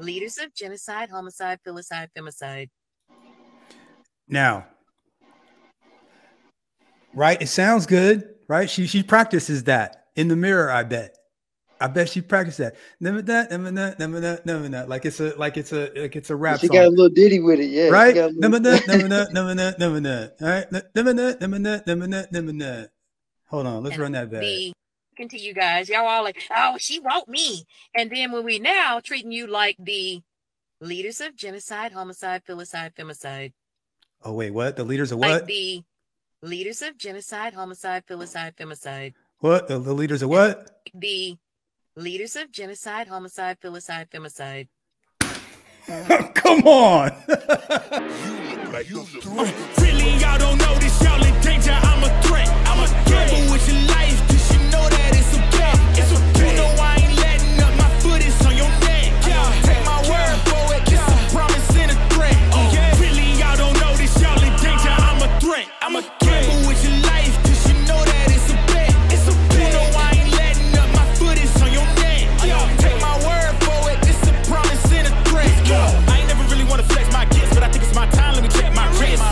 leaders of genocide, homicide, filicide, femicide. Now, right? It sounds good, right? She practices that in the mirror. I bet she practiced that. Never that, never that, never that, never that. Like it's a rap. She got a little ditty with it, yeah. Right? Never that, never that, never that, never that. All right, never that, never that, never that, never that. Hold on, let's run that back. To you guys, y'all all like, oh, she wrote me. And then when we now treating you like the leaders of genocide, homicide, filicide, femicide. Oh wait, what? The leaders of what? Like the leaders of genocide, homicide, filicide, femicide. What? The leaders of what? The leaders of genocide, homicide, filicide, femicide. Come on. Really, y'all don't know this. Y'all in danger. I'm a threat. I'm a gamble with your life. I'm a gamble with your life, cause you know that it's a bet. It's a bet. No, I ain't letting up, my foot is on your neck. Yo, take my word for it, it's a promise and a threat. Yo, I ain't never really wanna flex my gifts, but I think it's my time. Let me check my wrist.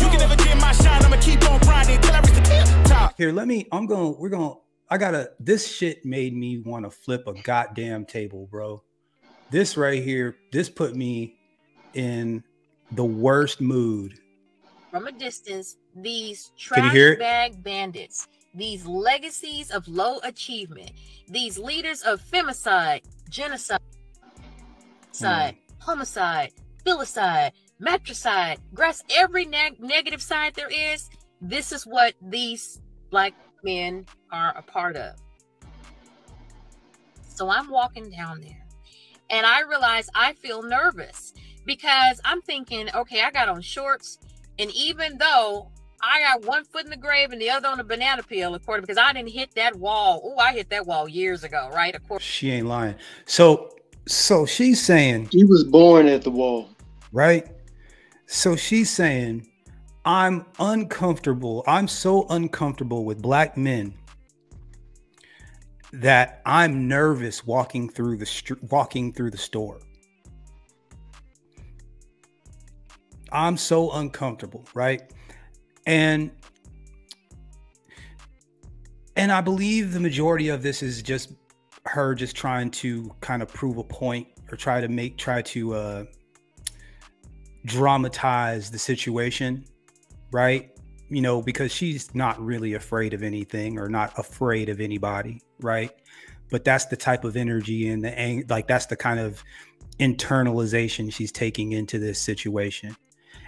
You can never get my shine, I'ma keep on grinding till I reach the top. Here, this shit made me wanna flip a goddamn table, bro. This right here, this put me in the worst mood. From a distance, these trash bag bandits, these legacies of low achievement, these leaders of femicide, genocide, homicide, filicide, matricide, grass, every negative side there is, this is what these black men are a part of. So I'm walking down there and I realize I feel nervous because I'm thinking, okay, I got on shorts. And even though I got one foot in the grave and the other on a banana peel, of course, because I didn't hit that wall. Oh, I hit that wall years ago, right? Of course. She ain't lying. So she's saying. She was born at the wall. Right? So she's saying, I'm uncomfortable. I'm so uncomfortable with black men that I'm nervous walking through the store. I'm so uncomfortable, right? And I believe the majority of this is just her just trying to kind of prove a point or try to dramatize the situation, right? You know, because she's not really afraid of anything or not afraid of anybody, right? But that's the type of energy and that's the kind of internalization she's taking into this situation.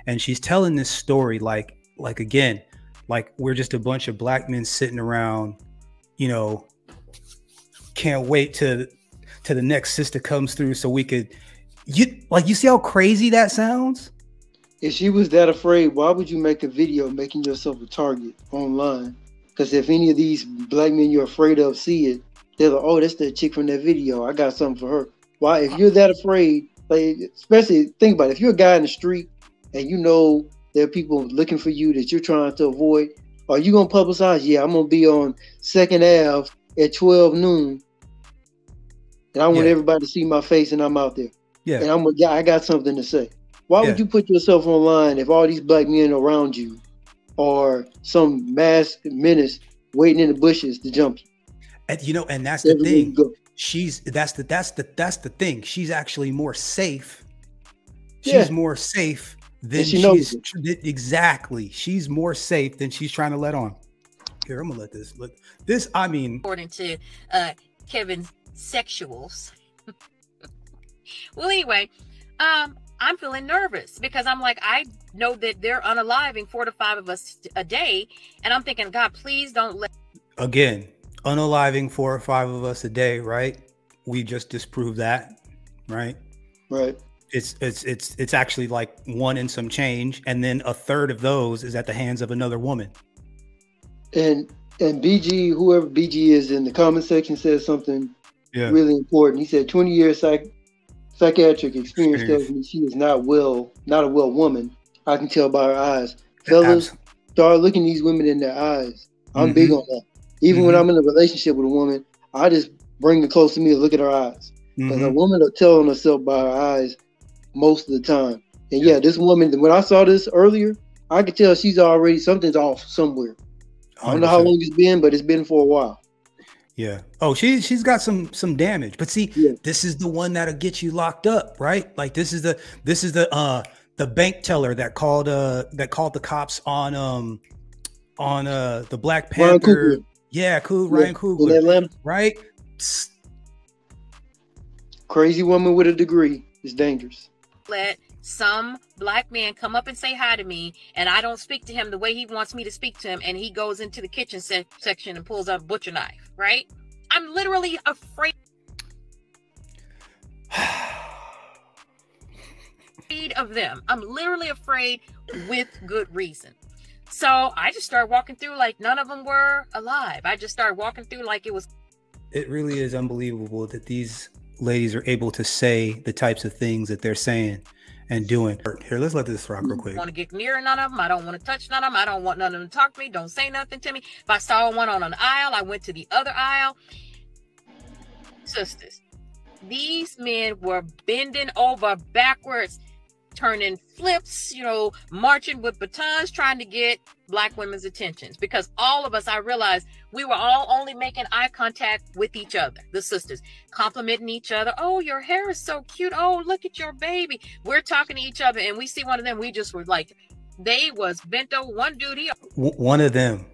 And she's telling this story like we're just a bunch of black men sitting around, you know, can't wait to the next sister comes through so we could, you see how crazy that sounds? If she was that afraid, why would you make a video making yourself a target online? Because if any of these black men you're afraid of see it, they're like, oh, that's that chick from that video. I got something for her. Why, if you're that afraid, like, especially think about it, if you're a guy in the street, and you know there are people looking for you that you're trying to avoid, are you going to publicize? Yeah, I'm going to be on 2nd Ave at 12 noon. And I want everybody to see my face and I'm out there. Yeah. And I got something to say. Why would you put yourself online if all these black men around you are some masked menace waiting in the bushes to jump you? And, you know, and that's the thing. That's the thing. She's actually more safe. She's more safe. Then she's more safe than she's trying to let on. Here, I'm gonna let this look. This, I mean, according to Kevin's sexuals. Well, anyway, I'm feeling nervous because I'm like, I know that they're unaliving 4 to 5 of us a day, and I'm thinking, God, please don't let. Again, unaliving 4 or 5 of us a day, right? We just disproved that, right? Right. It's actually like 1 and some change, and then 1/3 of those is at the hands of another woman. And BG, whoever BG is in the comment section, says something really important. He said 20 years psychiatric experience tells me she is not a well woman. I can tell by her eyes. Fellas, start looking these women in their eyes. I'm big on that. Even when I'm in a relationship with a woman, I just bring her close to me and look at her eyes. Because a woman will tell on herself by her eyes most of the time. And yeah, this woman, when I saw this earlier, I could tell she's already, something's off somewhere. I don't know how long it's been, but it's been for a while. Yeah. Oh, she's got some damage. But see, this is the one that'll get you locked up, right? Like this is the bank teller that called the cops on the Black Panther. Ryan Coogler. Yeah, Ryan Coogler. Right? Psst. Crazy woman with a degree is dangerous. Let some black man come up and say hi to me, and I don't speak to him the way he wants me to speak to him, and he goes into the kitchen section and pulls out a butcher knife, right? I'm literally afraid of them. I'm literally afraid, with good reason. So I just started walking through like none of them were alive. I just started walking through like it was. It really is unbelievable that these ladies are able to say the types of things that they're saying and doing. Here, let's let this rock real quick. I don't want to get near none of them. I don't want to touch none of them. I don't want none of them to talk to me. Don't say nothing to me. If I saw one on an aisle, I went to the other aisle. Sisters, these men were bending over backwards, turning flips, you know, marching with batons, trying to get black women's attentions. Because all of us, I realized, we were all only making eye contact with each other, the sisters, complimenting each other. Oh, your hair is so cute. Oh, look at your baby. We're talking to each other, and we see one of them. We just were like, they was bento one duty. One of them.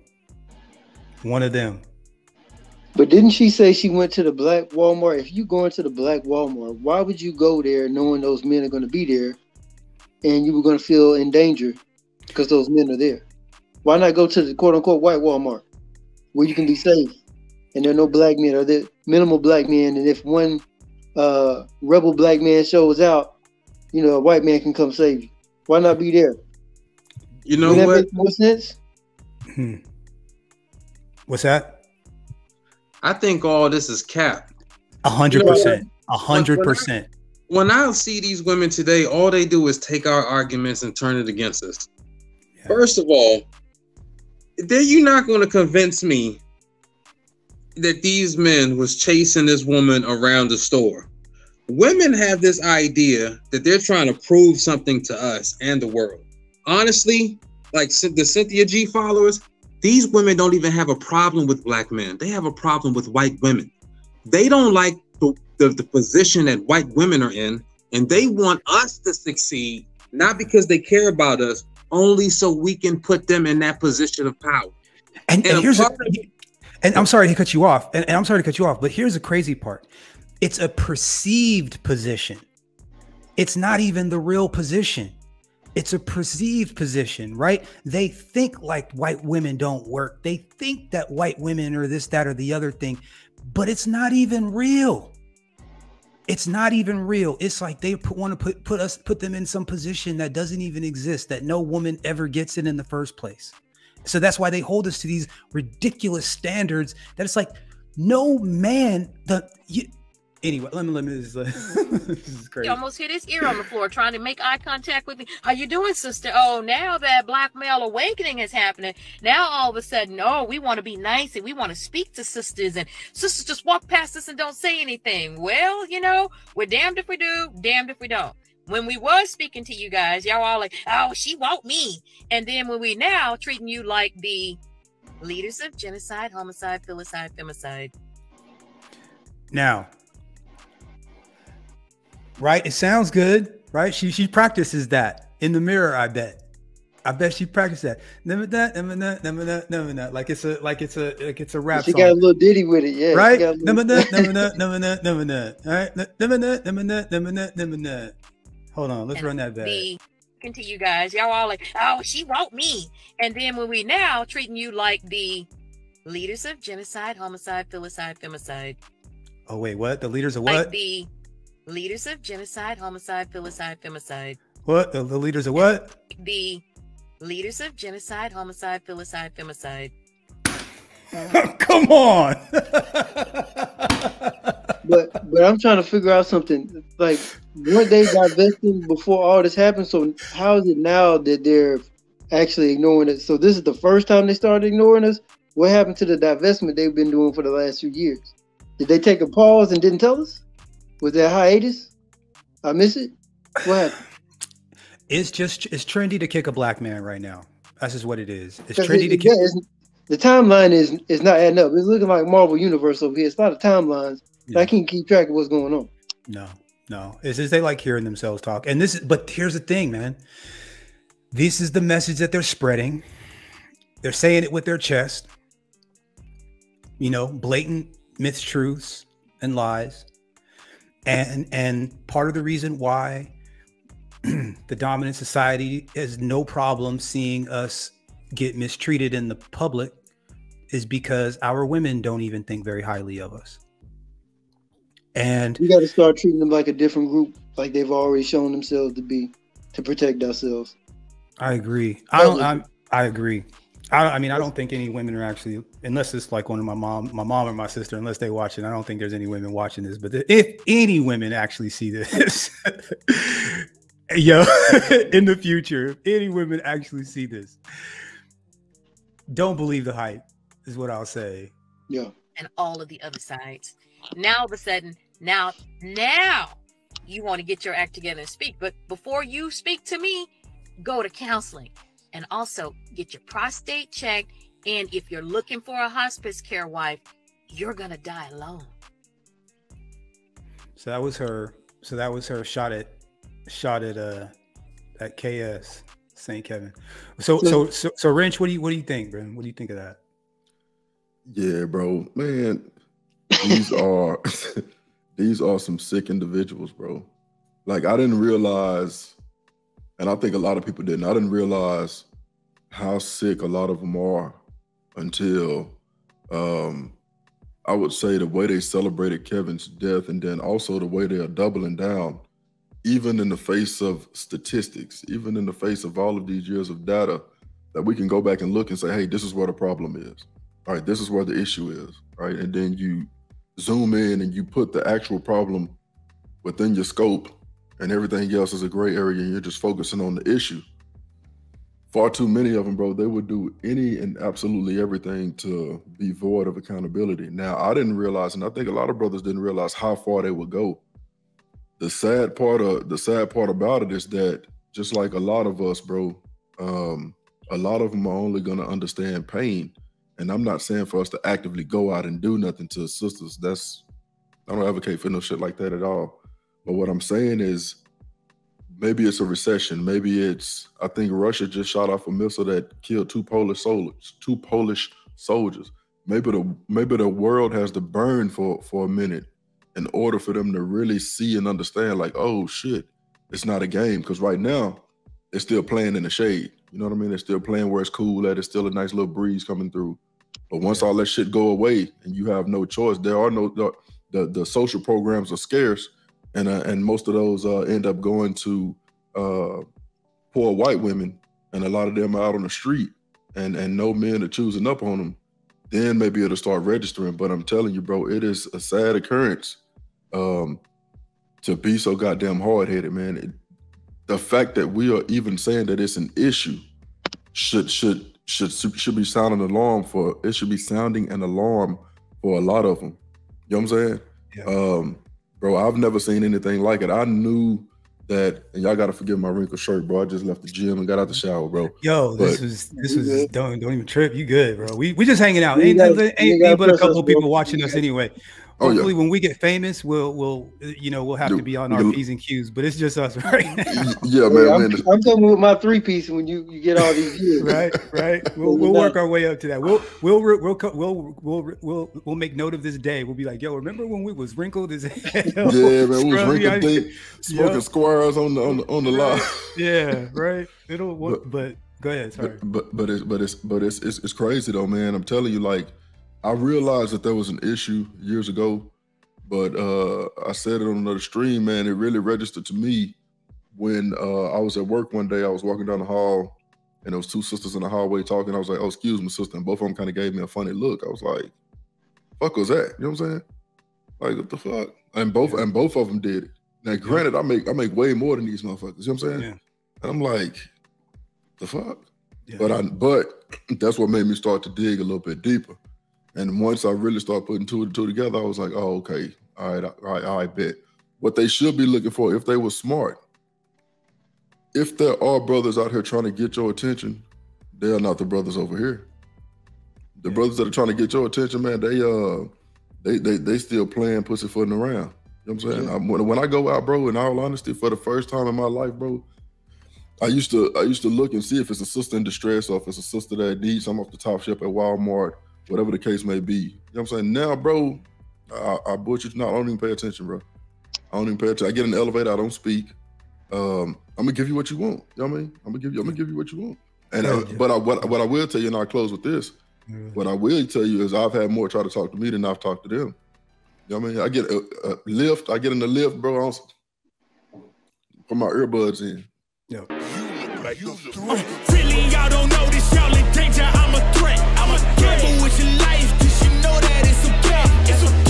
But didn't she say she went to the Black Walmart? If you go into the Black Walmart, why would you go there knowing those men are going to be there? And you were going to feel in danger because those men are there. Why not go to the quote-unquote white Walmart where you can be safe and there are no black men, or there are minimal black men, and if one rebel black man shows out, you know, a white man can come save you. Why not be there? You know what? Make more sense? What's that? I think all this is cap. 100%. 100%. When I see these women today, all they do is take our arguments and turn it against us. Yeah. First of all, you're not going to convince me that these men was chasing this woman around the store. Women have this idea that they're trying to prove something to us and the world. Honestly, like the Cynthia G followers, these women don't even have a problem with black men. They have a problem with white women. They don't like the position that white women are in, and they want us to succeed, not because they care about us, only so we can put them in that position of power. And here's I'm sorry to cut you off, and I'm sorry to cut you off, but here's the crazy part. It's a perceived position. It's not even the real position. It's a perceived position, right? They think like white women don't work. They think that white women are this, that, or the other thing, but it's not even real. It's not even real. It's like they want to put them in some position that doesn't even exist, that no woman ever gets in the first place. So that's why they hold us to these ridiculous standards that it's like no man. Anyway, let me just, this is crazy. He almost hit his ear on the floor trying to make eye contact with me. How you doing, sister? Oh, now that black male awakening is happening. Now all of a sudden, oh, we want to be nice and we want to speak to sisters, and sisters just walk past us and don't say anything. Well, you know, we're damned if we do, damned if we don't. When we was speaking to you guys, y'all all like, oh, she want me. And then when we now treating you like the leaders of genocide, homicide, filicide, femicide. Now, right, it sounds good, right? She practices that in the mirror. I bet she practiced that. Like it's a rap song. She got a little ditty with it, yeah. Right? Right. Hold on, let's run that back. To you guys, y'all all like, oh, she wrote me. And then when we now treating you like the leaders of genocide, homicide, filicide, femicide. Oh wait, what? The leaders of what? Like the leaders of genocide, homicide, filicide, femicide. What? The leaders of what? The leaders of genocide, homicide, filicide, femicide. Come on. but I'm trying to figure out something. Like, weren't they divesting before all this happened? So how is it now that they're actually ignoring us? So this is the first time they started ignoring us? What happened to the divestment they've been doing for the last few years? Did they take a pause and didn't tell us? Was there a hiatus? I miss it? What happened? It's just, it's trendy to kick a black man right now. That's just what it is. It's trendy to kick. Yeah, the timeline is not adding up. It's looking like Marvel Universe over here. It's a lot of timelines. Yeah. I can't keep track of what's going on. No, no. It's just they like hearing themselves talk. And this is, but here's the thing, man. This is the message that they're spreading. They're saying it with their chest. You know, blatant mistruths and lies. And part of the reason why the dominant society has no problem seeing us get mistreated in the public is because our women don't even think very highly of us. And we got to start treating them like a different group, like they've already shown themselves to be, to protect ourselves. I agree. I mean, I don't think any women are actually, unless it's like one of my mom or my sister, unless they watch it. I don't think there's any women watching this, but if any women actually see this, yo, in the future, if any women actually see this, don't believe the hype is what I'll say. Yeah. And all of the other sides. Now, all of a sudden, now you want to get your act together and speak. But before you speak to me, go to counseling. And also get your prostate checked. And if you're looking for a hospice care wife, you're going to die alone. So that was her. So that was her shot at KS St. Kevin. So Wrench, what do you think, bro? What do you think of that? Yeah, bro, man, these are, these are some sick individuals, bro. Like, I didn't realize, and I think a lot of people didn't, I didn't realize how sick a lot of them are until I would say the way they celebrated Kevin's death, and then also the way they are doubling down, even in the face of statistics, even in the face of all of these years of data that we can go back and look and say, hey, this is where the problem is. All right, this is where the issue is, right? And then you zoom in and you put the actual problem within your scope, and everything else is a gray area, and you're just focusing on the issue. Far too many of them, bro, they would do any and absolutely everything to be void of accountability. Now, I didn't realize, and I think a lot of brothers didn't realize how far they would go. The sad part about it is that, just like a lot of us, bro, a lot of them are only gonna understand pain. And I'm not saying for us to actively go out and do nothing to sisters. That's, I don't advocate for no shit like that at all. But what I'm saying is, maybe it's a recession. Maybe it's, I think Russia just shot off a missile that killed two Polish soldiers. Maybe the world has to burn for a minute in order for them to really see and understand, like, oh shit, it's not a game. Because right now, it's still playing in the shade. You know what I mean? It's still playing where it's cool at. It's still a nice little breeze coming through. But once all that shit go away and you have no choice, there are no, the social programs are scarce. And most of those end up going to poor white women, and a lot of them are out on the street, and no men are choosing up on them. Then maybe it'll start registering. But I'm telling you, bro, it is a sad occurrence to be so goddamn hard-headed, man. The fact that we are even saying that it's an issue should be sounding an alarm for, it should be sounding an alarm for a lot of them. You know what I'm saying? Yeah. Bro, I've never seen anything like it. I knew that, and y'all gotta forgive my wrinkled shirt, bro. I just left the gym and got out the shower, bro. Yo, this was don't even trip. You good, bro? We just hanging out. Ain't but a couple of people watching us anyway. Hopefully, when we get famous, we'll have to be on our P's and Q's. But it's just us right now. Yeah, man. I'm coming with my 3-piece when you get all these years. Right. We'll work our way up to that. We'll make note of this day. We'll be like, yo, remember when we was wrinkled as hell? Yeah, man. We was wrinkled, smoking squirrels on the line. Yeah, right. It'll. But go ahead. Sorry. But it's crazy though, man. I'm telling you, like. I realized that there was an issue years ago, but I said it on another stream, man. It really registered to me when I was at work one day. I was walking down the hall, and there was two sisters in the hallway talking. I was like, oh, excuse me, sister. And both of them kind of gave me a funny look. I was like, fuck was that? You know what I'm saying? Like, what the fuck? And both of them did it. Now, granted, I make way more than these motherfuckers. You know what I'm saying? Yeah. And I'm like, the fuck? Yeah. But that's what made me start to dig a little bit deeper. And once I really started putting two and two together, I was like, oh, okay, all right, bet. what they should be looking for if they were smart. If there are brothers out here trying to get your attention, they are not the brothers over here. The brothers that are trying to get your attention, man, they still playing pussyfooting around. You know what I'm saying? Yeah. When I go out, bro, in all honesty, for the first time in my life, bro, I used to look and see if it's a sister in distress or if it's a sister that needs something off the top shelf at Walmart, whatever the case may be. You know what I'm saying? Now, bro, I butchered. No, I don't even pay attention, bro. I don't even pay attention. I get in the elevator. I don't speak. I'm gonna give you what you want. You know what I mean? I'm gonna give you what you want. And what I will tell you, and I'll close with this. Mm-hmm. What I will tell you is I've had more try to talk to me than I've talked to them. You know what I mean? I get a lift. I get in the lift, bro. I don't put my earbuds in. Yeah. Really, y'all don't know this. Y'all in danger. I'm a threat. I'm a gamble with your life. Cause you know that it's okay. It's okay.